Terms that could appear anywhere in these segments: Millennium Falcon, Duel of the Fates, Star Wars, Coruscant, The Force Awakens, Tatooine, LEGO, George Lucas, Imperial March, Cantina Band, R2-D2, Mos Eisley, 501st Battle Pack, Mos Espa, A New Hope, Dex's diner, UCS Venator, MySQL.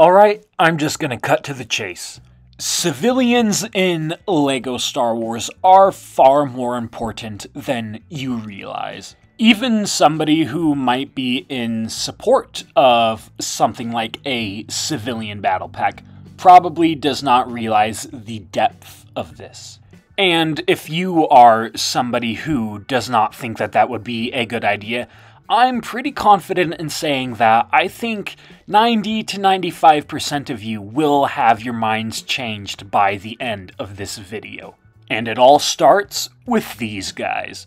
Alright, I'm just gonna cut to the chase. Civilians in LEGO Star Wars are far more important than you realize. Even somebody who might be in support of something like a civilian battle pack probably does not realize the depth of this. And if you are somebody who does not think that that would be a good idea, I'm pretty confident in saying that I think 90 to 95% of you will have your minds changed by the end of this video. And it all starts with these guys.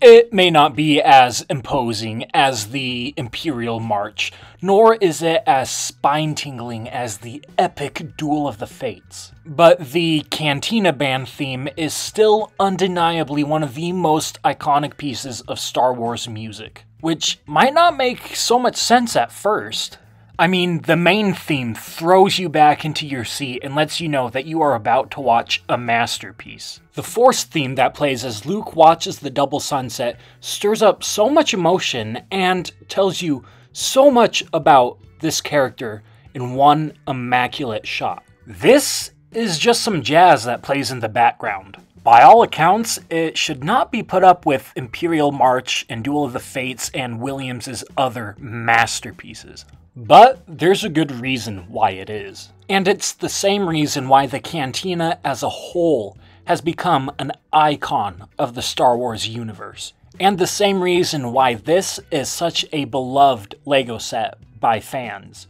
It may not be as imposing as the Imperial March, nor is it as spine-tingling as the epic Duel of the Fates, but the Cantina Band theme is still undeniably one of the most iconic pieces of Star Wars music, which might not make so much sense at first. I mean, the main theme throws you back into your seat and lets you know that you are about to watch a masterpiece. The Force theme that plays as Luke watches the double sunset stirs up so much emotion and tells you so much about this character in one immaculate shot. This is just some jazz that plays in the background. By all accounts, it should not be put up with Imperial March and Duel of the Fates and Williams' other masterpieces. But there's a good reason why it is. And it's the same reason why the Cantina as a whole has become an icon of the Star Wars universe. And the same reason why this is such a beloved LEGO set by fans.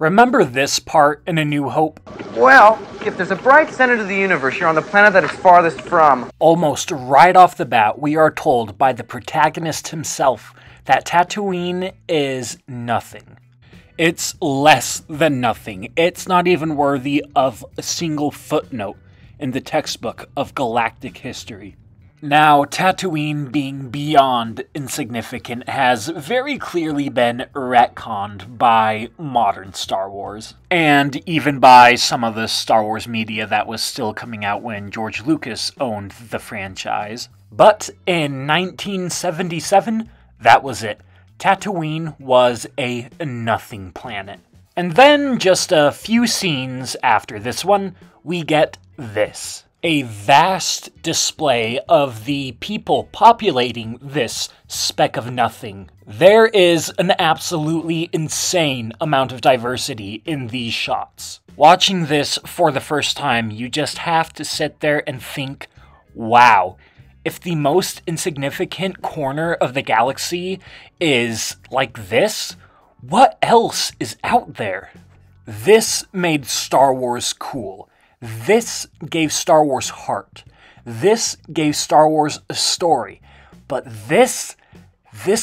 Remember this part in A New Hope? Well, if there's a bright center to the universe, you're on the planet that is farthest from. Almost right off the bat, we are told by the protagonist himself that Tatooine is nothing. It's less than nothing. It's not even worthy of a single footnote in the textbook of galactic history. Now, Tatooine being beyond insignificant has very clearly been retconned by modern Star Wars, and even by some of the Star Wars media that was still coming out when George Lucas owned the franchise. But in 1977, that was it. Tatooine was a nothing planet. And then, just a few scenes after this one, we get this. A vast display of the people populating this speck of nothing. There is an absolutely insane amount of diversity in these shots. Watching this for the first time, you just have to sit there and think, wow, if the most insignificant corner of the galaxy is like this, what else is out there? This made Star Wars cool. This gave Star Wars heart. This gave Star Wars a story. But this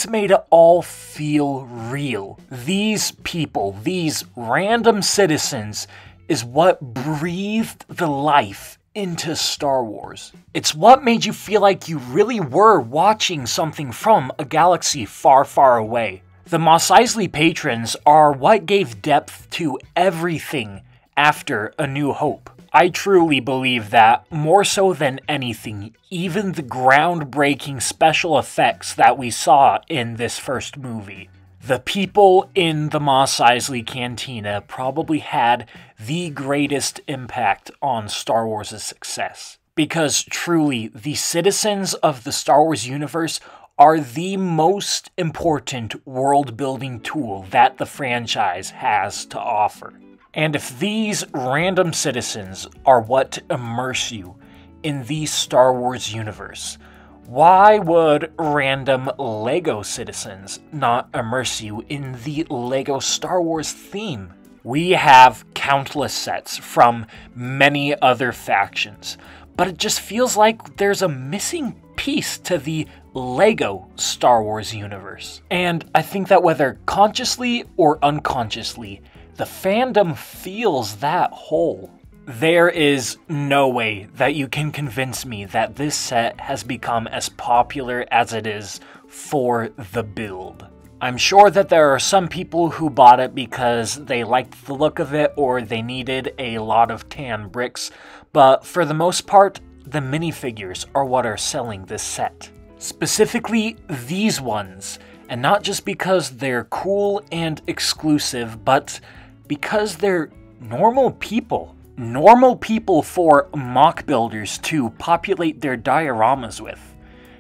made it all feel real. These people, these random citizens, is what breathed the life into Star Wars. It's what made you feel like you really were watching something from a galaxy far, far away. The Mos Eisley patrons are what gave depth to everything after A New Hope. I truly believe that, more so than anything, even the groundbreaking special effects that we saw in this first movie, the people in the Mos Eisley Cantina probably had the greatest impact on Star Wars' success. Because truly, the citizens of the Star Wars universe are the most important world-building tool that the franchise has to offer. And if these random citizens are what immerse you in the Star Wars universe, why would random LEGO citizens not immerse you in the LEGO Star Wars theme? We have countless sets from many other factions, but it just feels like there's a missing piece to the LEGO Star Wars universe. And I think that whether consciously or unconsciously, the fandom feels that hole. There is no way that you can convince me that this set has become as popular as it is for the build. I'm sure that there are some people who bought it because they liked the look of it or they needed a lot of tan bricks, but for the most part, the minifigures are what are selling this set. Specifically, these ones, and not just because they're cool and exclusive, but because they're normal people. Normal people for mock builders to populate their dioramas with.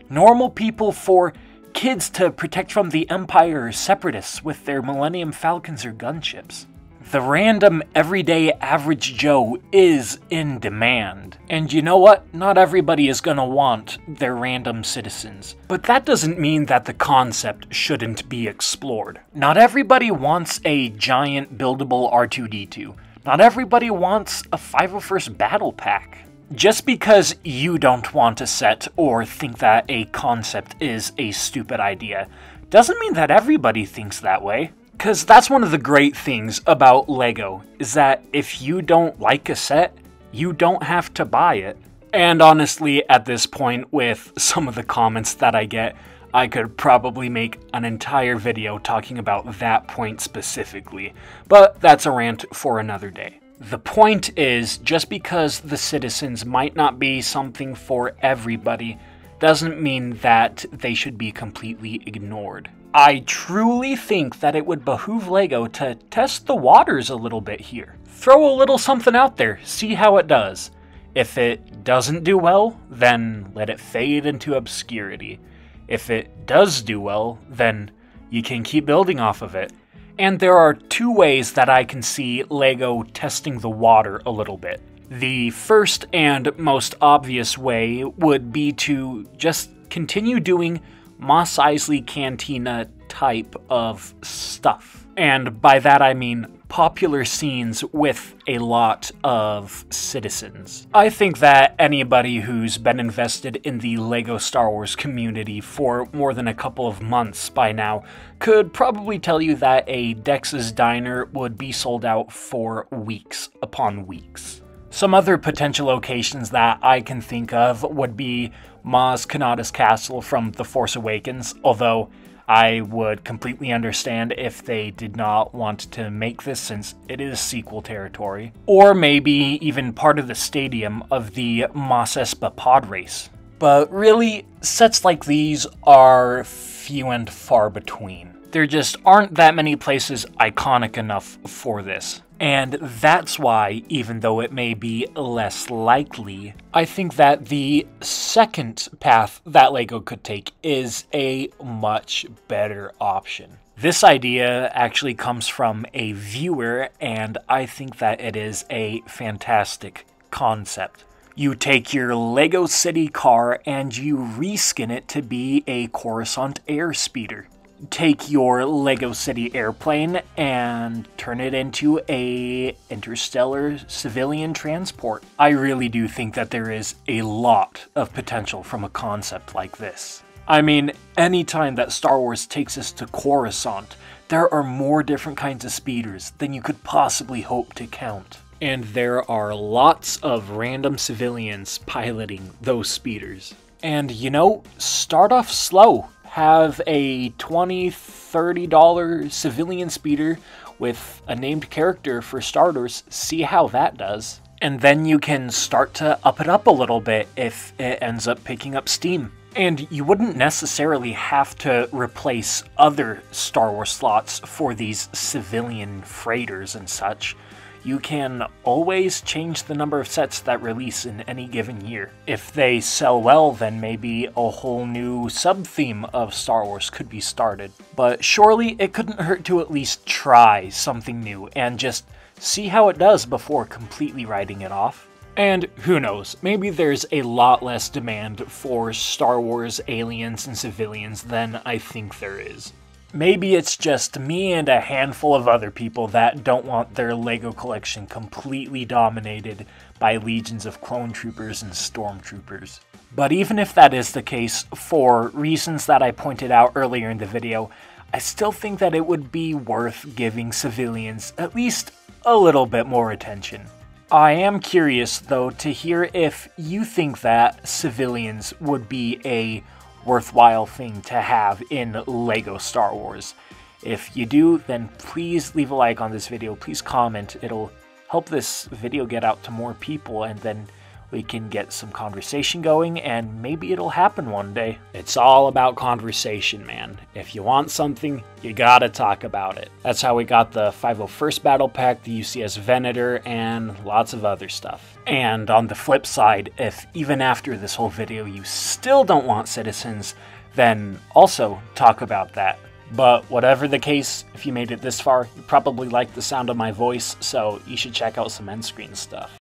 Normal people for kids to protect from the Empire or Separatists with their Millennium Falcons or gunships. The random, everyday, average Joe is in demand. And you know what? Not everybody is gonna want their random citizens. But that doesn't mean that the concept shouldn't be explored. Not everybody wants a giant, buildable R2-D2. Not everybody wants a 501st Battle Pack. Just because you don't want a set or think that a concept is a stupid idea doesn't mean that everybody thinks that way. Because that's one of the great things about LEGO, is that if you don't like a set, you don't have to buy it. And honestly, at this point, with some of the comments that I get, I could probably make an entire video talking about that point specifically, but that's a rant for another day. The point is, just because the citizens might not be something for everybody, doesn't mean that they should be completely ignored. I truly think that it would behoove LEGO to test the waters a little bit here. Throw a little something out there, see how it does. If it doesn't do well, then let it fade into obscurity. If it does do well, then you can keep building off of it. And there are two ways that I can see LEGO testing the water a little bit. The first and most obvious way would be to just continue doing Mos Eisley Cantina type of stuff. And by that I mean popular scenes with a lot of citizens. I think that anybody who's been invested in the LEGO Star Wars community for more than a couple of months by now could probably tell you that a Dex's Diner would be sold out for weeks upon weeks. Some other potential locations that I can think of would be Maz Kanata's castle from The Force Awakens, although I would completely understand if they did not want to make this since it is sequel territory. Or maybe even part of the stadium of the Mos Espa pod race. But really, sets like these are few and far between. There just aren't that many places iconic enough for this. And that's why, even though it may be less likely, I think that the second path that LEGO could take is a much better option. This idea actually comes from a viewer, and I think that it is a fantastic concept. You take your LEGO City car and you reskin it to be a Coruscant airspeeder. Take your LEGO City airplane and turn it into a interstellar civilian transport. I really do think that there is a lot of potential from a concept like this. I mean, anytime that Star Wars takes us to Coruscant, there are more different kinds of speeders than you could possibly hope to count. And there are lots of random civilians piloting those speeders. And you know, start off slow. Have a $20, $30 civilian speeder with a named character for starters, see how that does. And then you can start to up it up a little bit if it ends up picking up steam. And you wouldn't necessarily have to replace other Star Wars slots for these civilian freighters and such. You can always change the number of sets that release in any given year. If they sell well, then maybe a whole new sub-theme of Star Wars could be started. But surely it couldn't hurt to at least try something new and just see how it does before completely writing it off. And who knows, maybe there's a lot less demand for Star Wars aliens and civilians than I think there is. Maybe it's just me and a handful of other people that don't want their LEGO collection completely dominated by legions of clone troopers and stormtroopers. But even if that is the case, for reasons that I pointed out earlier in the video, I still think that it would be worth giving civilians at least a little bit more attention. I am curious, though, to hear if you think that civilians would be a worthwhile thing to have in LEGO Star Wars. If you do, then please leave a like on this video, please comment, it'll help this video get out to more people, and then We can get some conversation going, and maybe it'll happen one day. It's all about conversation, man. If you want something, you gotta talk about it. That's how we got the 501st Battle Pack, the UCS Venator, and lots of other stuff. And on the flip side, if even after this whole video you still don't want citizens, then also talk about that. But whatever the case, if you made it this far, you probably like the sound of my voice, so you should check out some end screen stuff.